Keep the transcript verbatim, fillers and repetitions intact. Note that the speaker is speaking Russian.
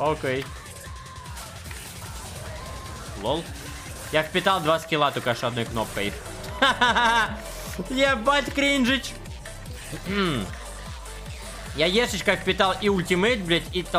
Окей. Лол. Я впитал два скилла только аж одной кнопкой. Ха-ха-ха! Ебать, кринжич! Я ешечка впитал и ультимейт, блядь, и толпу.